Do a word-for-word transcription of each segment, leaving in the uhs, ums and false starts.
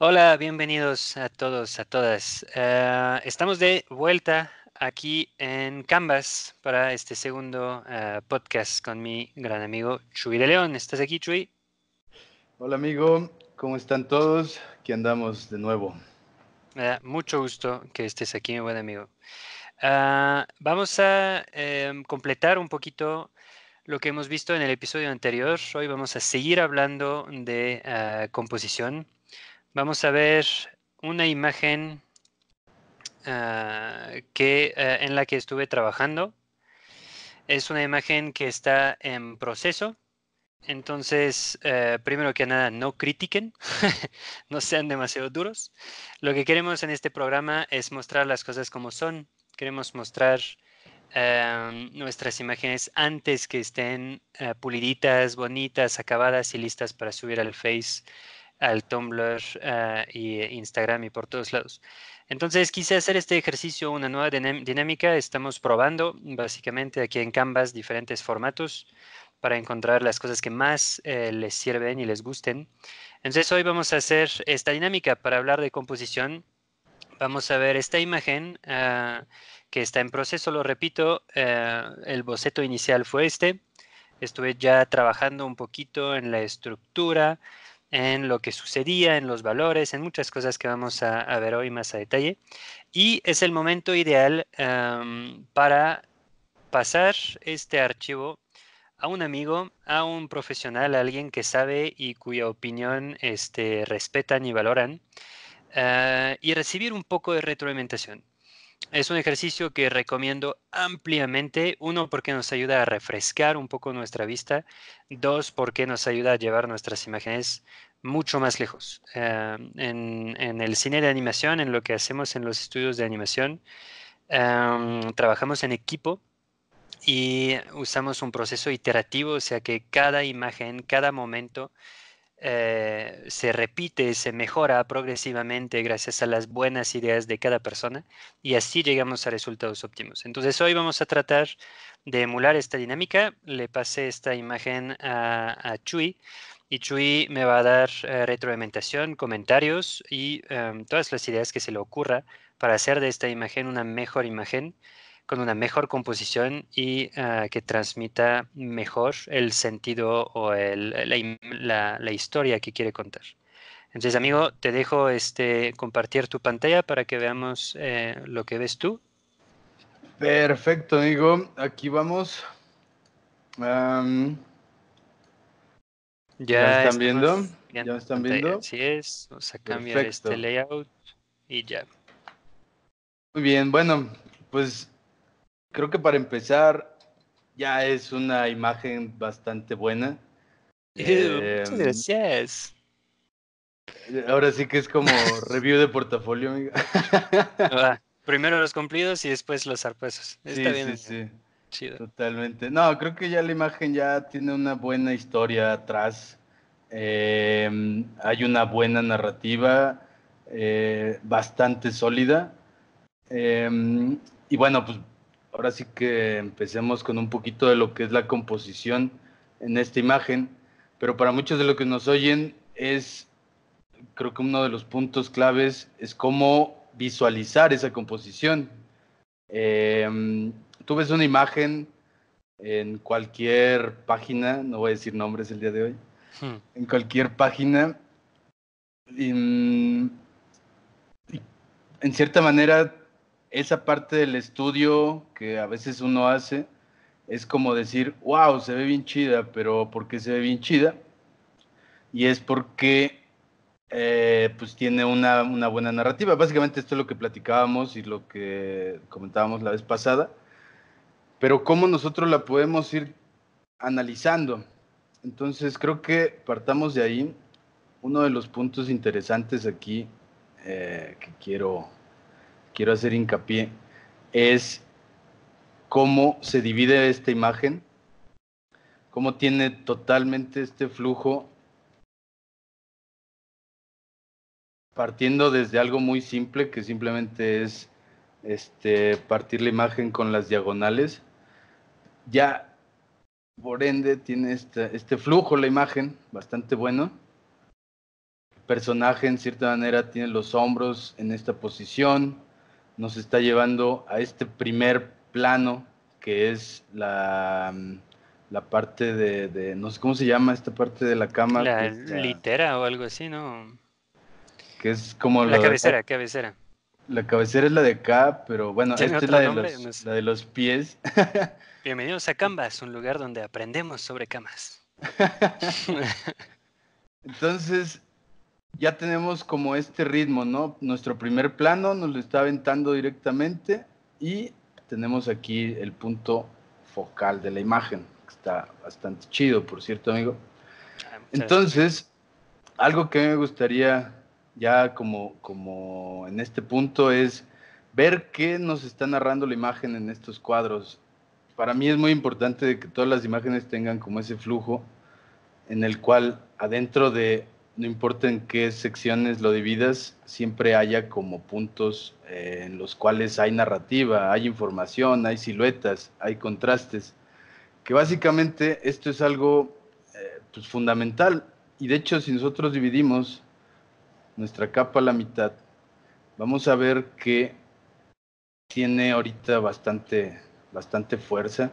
Hola, bienvenidos a todos, a todas. Uh, estamos de vuelta aquí en Canvas para este segundo uh, podcast con mi gran amigo Chuy de León. ¿Estás aquí, Chuy? Hola, amigo. ¿Cómo están todos? Aquí andamos de nuevo. Me da mucho gusto que estés aquí, mi buen amigo. Uh, vamos a eh, completar un poquito lo que hemos visto en el episodio anterior. Hoy vamos a seguir hablando de uh, composición. Vamos a ver una imagen uh, que, uh, en la que estuve trabajando. Es una imagen que está en proceso. Entonces, eh, primero que nada, no critiquen, no sean demasiado duros. Lo que queremos en este programa es mostrar las cosas como son. Queremos mostrar eh, nuestras imágenes antes que estén eh, puliditas, bonitas, acabadas y listas para subir al Face, al Tumblr eh, y Instagram y por todos lados. Entonces, quise hacer este ejercicio una nueva dinámica. Estamos probando, básicamente, aquí en Canvas diferentes formatos para encontrar las cosas que más eh, les sirven y les gusten. Entonces, hoy vamos a hacer esta dinámica para hablar de composición. Vamos a ver esta imagen uh, que está en proceso, lo repito, uh, el boceto inicial fue este. Estuve ya trabajando un poquito en la estructura, en lo que sucedía, en los valores, en muchas cosas que vamos a, a ver hoy más a detalle. Y es el momento ideal um, para pasar este archivo a un amigo, a un profesional, a alguien que sabe y cuya opinión este, respetan y valoran, uh, y recibir un poco de retroalimentación. Es un ejercicio que recomiendo ampliamente. Uno, porque nos ayuda a refrescar un poco nuestra vista. Dos, porque nos ayuda a llevar nuestras imágenes mucho más lejos. Uh, en, en el cine de animación, en lo que hacemos en los estudios de animación, um, trabajamos en equipo. Y usamos un proceso iterativo, o sea que cada imagen, cada momento eh, se repite, se mejora progresivamente gracias a las buenas ideas de cada persona y así llegamos a resultados óptimos. Entonces hoy vamos a tratar de emular esta dinámica. Le pasé esta imagen a, a Chuy y Chuy me va a dar eh, retroalimentación, comentarios y eh, todas las ideas que se le ocurra para hacer de esta imagen una mejor imagen, con una mejor composición y uh, que transmita mejor el sentido o el, la, la, la historia que quiere contar. Entonces, amigo, te dejo este, compartir tu pantalla para que veamos eh, lo que ves tú. Perfecto, amigo. Aquí vamos. Um, ¿Ya, ¿Ya están viendo? ¿Ya me están viendo? Así es. Vamos a cambiar Perfecto. Este layout y ya. Muy bien. Bueno, pues creo que para empezar, ya es una imagen bastante buena. Eh, Gracias. Ahora sí que es como review de portafolio, amiga. Ah, primero los cumplidos y después los zarpazos. Sí, está bien. Sí, sí. Chido. Totalmente. No, creo que ya la imagen ya tiene una buena historia atrás. Eh, hay una buena narrativa, eh, bastante sólida. Eh, y bueno, pues ahora sí que empecemos con un poquito de lo que es la composición en esta imagen, pero para muchos de los que nos oyen es, creo que uno de los puntos claves es cómo visualizar esa composición. Eh, tú ves una imagen en cualquier página, no voy a decir nombres el día de hoy, hmm. en cualquier página, y, en cierta manera, esa parte del estudio que a veces uno hace es como decir, wow, se ve bien chida, pero ¿por qué se ve bien chida? Y es porque eh, pues tiene una, una buena narrativa. Básicamente esto es lo que platicábamos y lo que comentábamos la vez pasada, pero cómo nosotros la podemos ir analizando. Entonces creo que partamos de ahí. Uno de los puntos interesantes aquí eh, que quiero... quiero hacer hincapié, es cómo se divide esta imagen, cómo tiene totalmente este flujo, partiendo desde algo muy simple, que simplemente es este, partir la imagen con las diagonales. Ya, por ende, tiene este, este flujo la imagen, bastante bueno. personaje en cierta manera tiene los hombros en esta posición, nos está llevando a este primer plano que es la, la parte de, de, no sé cómo se llama esta parte de la cama. La está, litera o algo así, ¿no? Que es como la cabecera, de, cabecera. La cabecera es la de acá, pero bueno, esta es la de, los, no sé. la de los pies. Bienvenidos a Canvas, un lugar donde aprendemos sobre camas. Entonces, ya tenemos como este ritmo, ¿no? Nuestro primer plano nos lo está aventando directamente y tenemos aquí el punto focal de la imagen, que está bastante chido, por cierto, amigo. Entonces, algo que me gustaría ya como, como en este punto es ver qué nos está narrando la imagen en estos cuadros. Para mí es muy importante que todas las imágenes tengan como ese flujo en el cual adentro de, no importa en qué secciones lo dividas, siempre haya como puntos eh, en los cuales hay narrativa, hay información, hay siluetas, hay contrastes, que básicamente esto es algo eh, pues fundamental. Y de hecho, si nosotros dividimos nuestra capa a la mitad, vamos a ver que tiene ahorita bastante, bastante fuerza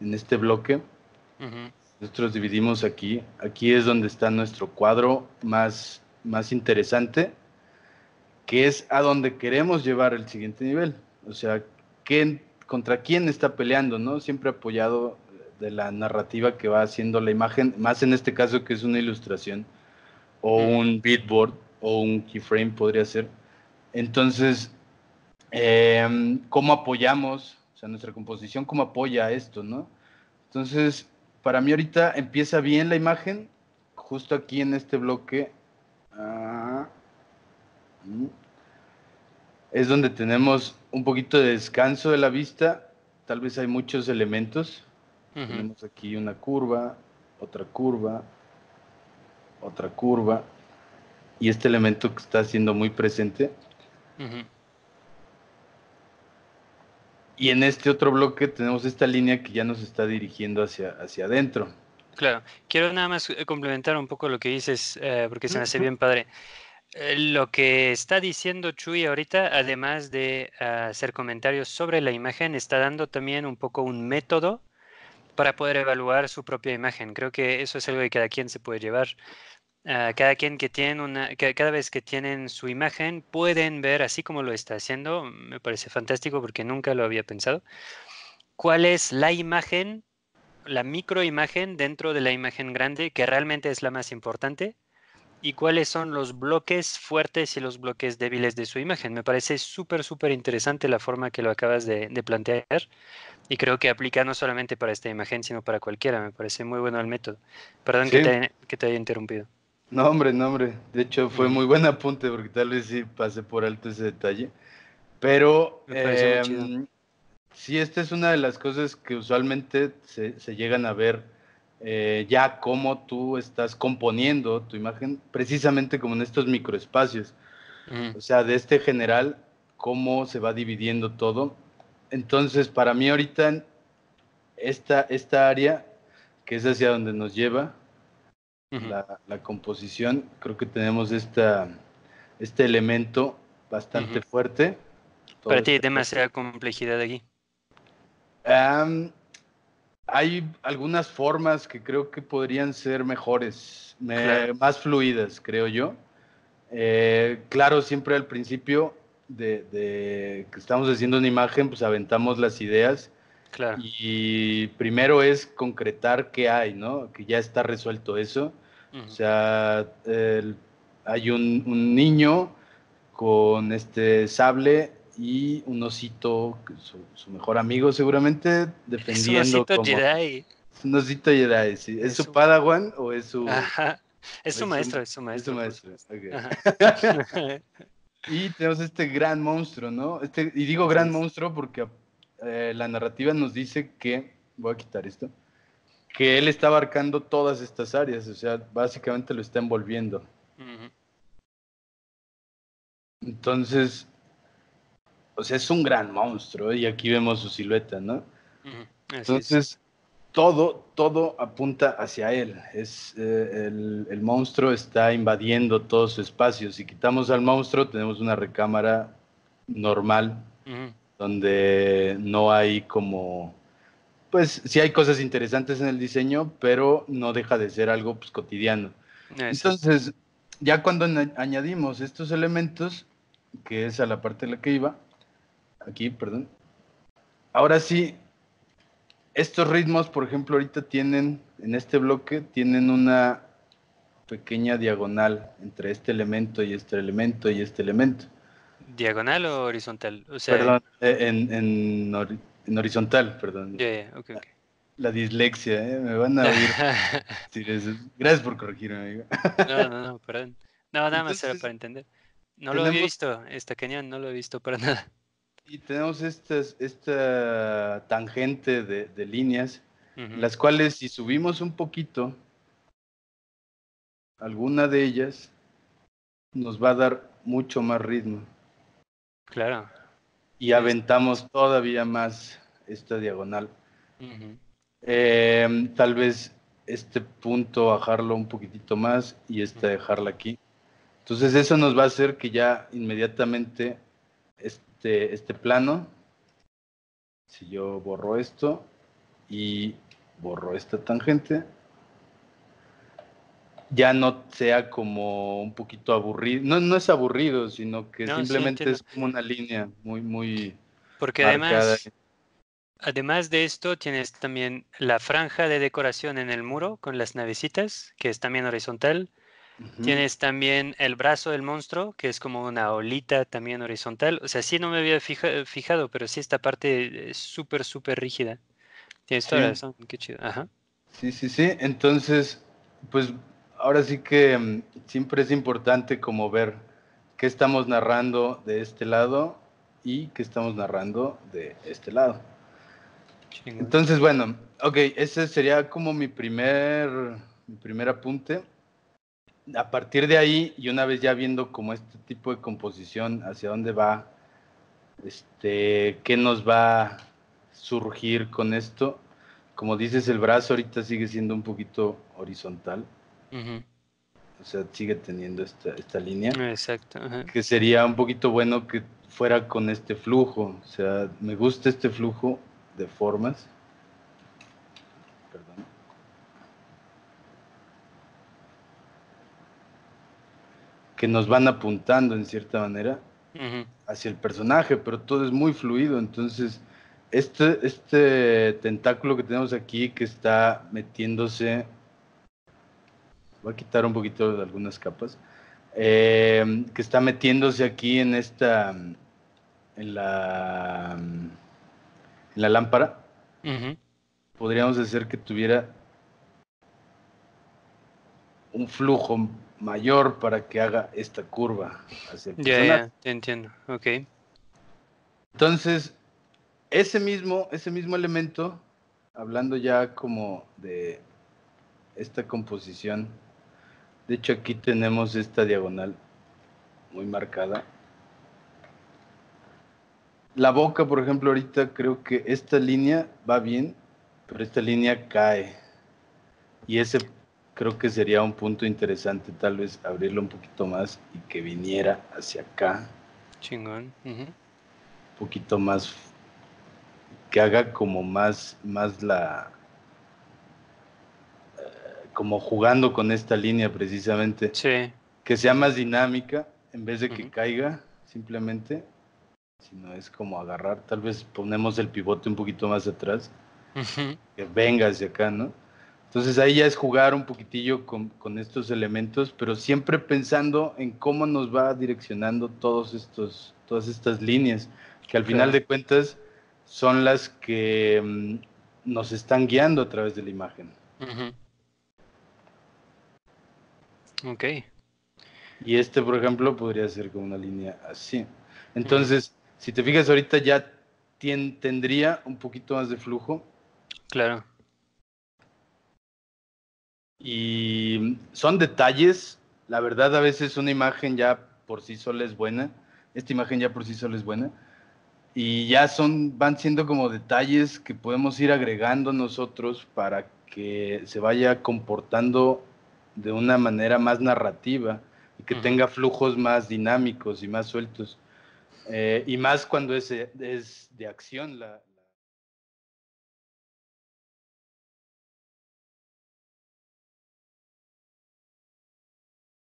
en este bloque. Uh-huh. Nosotros dividimos aquí, aquí es donde está nuestro cuadro más, más interesante, que es a donde queremos llevar el siguiente nivel. O sea, ¿quién, contra quién está peleando, ¿no? Siempre apoyado de la narrativa que va haciendo la imagen, más en este caso que es una ilustración, o un beatboard, o un keyframe podría ser. Entonces, eh, ¿cómo apoyamos? O sea, nuestra composición, ¿cómo apoya esto, no? Entonces, para mí ahorita empieza bien la imagen, justo aquí en este bloque. Ah, es donde tenemos un poquito de descanso de la vista. Tal vez hay muchos elementos. Uh-huh. Tenemos aquí una curva, otra curva, otra curva, y este elemento que está siendo muy presente. Uh-huh. Y en este otro bloque tenemos esta línea que ya nos está dirigiendo hacia, hacia adentro. Claro, quiero nada más complementar un poco lo que dices, eh, porque se me hace bien padre. Eh, lo que está diciendo Chuy ahorita, además de uh, hacer comentarios sobre la imagen, está dando también un poco un método para poder evaluar su propia imagen. Creo que eso es algo que cada quien se puede llevar. Uh, cada quien que tiene una, que, cada vez que tienen su imagen pueden ver, así como lo está haciendo, me parece fantástico porque nunca lo había pensado, cuál es la imagen, la microimagen dentro de la imagen grande, que realmente es la más importante, y cuáles son los bloques fuertes y los bloques débiles de su imagen. Me parece súper, súper interesante la forma que lo acabas de, de plantear, y creo que aplica no solamente para esta imagen, sino para cualquiera. Me parece muy bueno el método. Perdón, sí, que te, que te haya interrumpido. No, hombre, no, hombre. De hecho, fue muy buen apunte, porque tal vez sí pasé por alto ese detalle. Pero eh, sí, esta es una de las cosas que usualmente se, se llegan a ver eh, ya cómo tú estás componiendo tu imagen, precisamente como en estos microespacios. Mm. O sea, de este general, cómo se va dividiendo todo. Entonces, para mí ahorita, esta, esta área, que es hacia donde nos lleva La, la composición, creo que tenemos esta, este elemento bastante uh-huh. fuerte. Todo Para ti hay demasiada complejidad aquí. Um, hay algunas formas que creo que podrían ser mejores, me, claro. más fluidas, creo yo. Eh, claro, siempre al principio de, de que estamos haciendo una imagen, pues aventamos las ideas. Claro. Y primero es concretar qué hay, ¿no? Que ya está resuelto eso. O sea, el, hay un, un niño con este sable y un osito, su, su mejor amigo seguramente, defendiendo. Es un osito como, Jedi. Es un osito Jedi, sí. ¿Es, ¿Es su padawan o es su...? Ajá. Es su maestro, es su maestro. Es su maestro, okay. Y tenemos este gran monstruo, ¿no? Este, y digo gran monstruo porque eh, la narrativa nos dice que... Voy a quitar esto. Que él está abarcando todas estas áreas, o sea, básicamente lo está envolviendo. Uh-huh. Entonces, o sea, es un gran monstruo, y aquí vemos su silueta, ¿no? Uh-huh. Entonces, todo, todo apunta hacia él. Es, eh, el, el monstruo está invadiendo todo su espacio. Si quitamos al monstruo, tenemos una recámara normal, uh-huh, donde no hay como... Pues sí hay cosas interesantes en el diseño, pero no deja de ser algo pues, cotidiano. Eso. Entonces, ya cuando añadimos estos elementos, que es a la parte de la que iba, aquí, perdón, ahora sí, estos ritmos, por ejemplo, ahorita tienen, en este bloque, tienen una pequeña diagonal entre este elemento y este elemento y este elemento. ¿Diagonal o horizontal? O sea, perdón, en, en, hor en horizontal, perdón. Yeah, yeah, okay, okay. La, la dislexia, ¿eh? Me van a oír decir eso. Gracias por corregirme, amigo. No, no, no, perdón. No, nada más era para entender. No tenemos... lo había visto, está cañón, no lo he visto para nada. Y tenemos estas, esta tangente de, de líneas, uh-huh, las cuales si subimos un poquito, alguna de ellas nos va a dar mucho más ritmo. Claro. Y aventamos todavía más esta diagonal. Uh-huh. Eh, tal vez este punto bajarlo un poquitito más y esta dejarla aquí. Entonces eso nos va a hacer que ya inmediatamente este, este plano, si yo borro esto y borro esta tangente, ya no sea como un poquito aburrido. No, no es aburrido, sino que no, simplemente sí, es como una línea muy, muy Porque marcada. Además, además de esto, tienes también la franja de decoración en el muro con las navecitas, que es también horizontal. Uh-huh. Tienes también el brazo del monstruo, que es como una olita también horizontal. O sea, sí no me había fija fijado, pero sí esta parte es súper, súper rígida. Tienes toda la razón, qué chido. Ajá. Sí, sí, sí. Entonces, pues ahora sí que um, siempre es importante como ver qué estamos narrando de este lado y qué estamos narrando de este lado. Chingo. Entonces, bueno, ok, ese sería como mi primer, mi primer apunte. A partir de ahí, y una vez ya viendo como este tipo de composición, hacia dónde va, este, qué nos va a surgir con esto, como dices, el brazo ahorita sigue siendo un poquito horizontal, uh-huh, o sea, sigue teniendo esta, esta línea, exacto, uh-huh, que sería un poquito bueno que fuera con este flujo, o sea, me gusta este flujo de formas, perdón. Que nos van apuntando en cierta manera, uh-huh, hacia el personaje, pero todo es muy fluido. Entonces, este, este tentáculo que tenemos aquí que está metiéndose, voy a quitar un poquito de algunas capas, eh, que está metiéndose aquí en esta, en la, en la lámpara, uh-huh, podríamos hacer que tuviera un flujo mayor para que haga esta curva hacia el personaje. Ya, ya, te entiendo. Ok. Entonces, ese mismo, ese mismo elemento, hablando ya como de esta composición, de hecho aquí tenemos esta diagonal muy marcada. La boca, por ejemplo, ahorita creo que esta línea va bien, pero esta línea cae. Y ese... creo que sería un punto interesante tal vez abrirlo un poquito más y que viniera hacia acá. Chingón. Uh-huh. Un poquito más, que haga como más, más la, eh, como jugando con esta línea precisamente. Sí. Que sea más dinámica en vez de que uh-huh, caiga simplemente, sino es como agarrar, tal vez ponemos el pivote un poquito más atrás, uh-huh, que venga hacia acá, ¿no? Entonces ahí ya es jugar un poquitillo con, con estos elementos, pero siempre pensando en cómo nos va direccionando todos estos, todas estas líneas, que al final de cuentas son las que mmm, nos están guiando a través de la imagen. Uh-huh. Ok. Y este, por ejemplo, podría ser con una línea así. Entonces, uh-huh, si te fijas ahorita ya ten, tendría un poquito más de flujo. Claro. Y son detalles, la verdad a veces una imagen ya por sí sola es buena, esta imagen ya por sí sola es buena, Y ya son, van siendo como detalles que podemos ir agregando nosotros para que se vaya comportando de una manera más narrativa y que uh-huh. tenga flujos más dinámicos y más sueltos. Eh, y más cuando es, es de acción la...